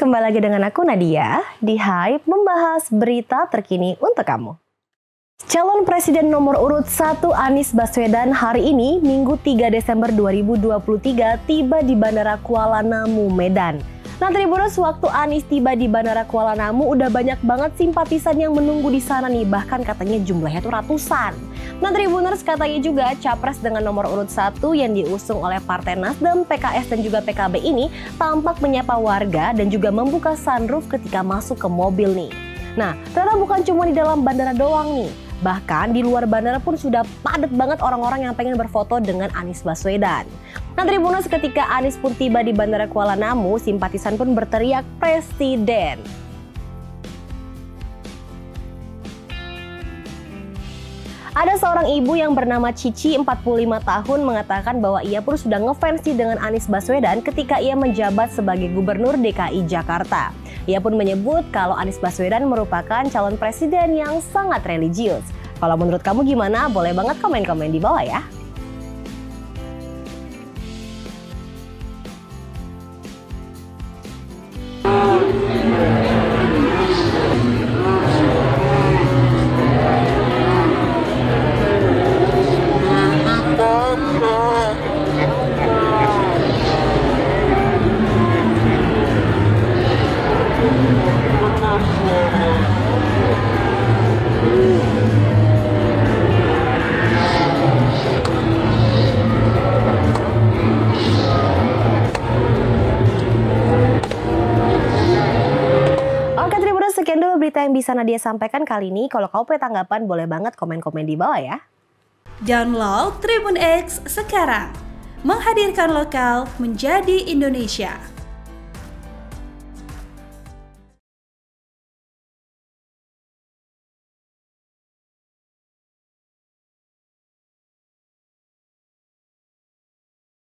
kembali lagi dengan aku Nadia di Hype membahas berita terkini untuk kamu. Calon Presiden nomor urut 1 Anies Baswedan hari ini, Minggu 3 Desember 2023, tiba di Bandara Kualanamu, Medan. Nah Tribuners, waktu Anies tiba di Bandara Kualanamu udah banyak banget simpatisan yang menunggu di sana nih, bahkan katanya jumlahnya tuh ratusan. Nah Tribuners, katanya juga capres dengan nomor urut 1 yang diusung oleh Partai NasDem, PKS dan juga PKB ini tampak menyapa warga dan juga membuka sunroof ketika masuk ke mobil nih. Nah ternyata bukan cuma di dalam bandara doang nih, bahkan di luar bandara pun sudah padat banget orang-orang yang pengen berfoto dengan Anies Baswedan. Nah Tribuners, ketika Anies pun tiba di Bandara Kualanamu, simpatisan pun berteriak Presiden. Ada seorang ibu yang bernama Cici, 45 tahun, mengatakan bahwa ia pun sudah ngefansi dengan Anies Baswedan ketika ia menjabat sebagai Gubernur DKI Jakarta. Ia pun menyebut kalau Anies Baswedan merupakan calon presiden yang sangat religius. Kalau menurut kamu gimana? Boleh banget komen-komen di bawah ya. Sekian dulu berita yang bisa Nadia sampaikan kali ini. Kalau kau punya tanggapan, boleh banget komen-komen di bawah ya. Download Tribun X sekarang. Menghadirkan lokal menjadi Indonesia.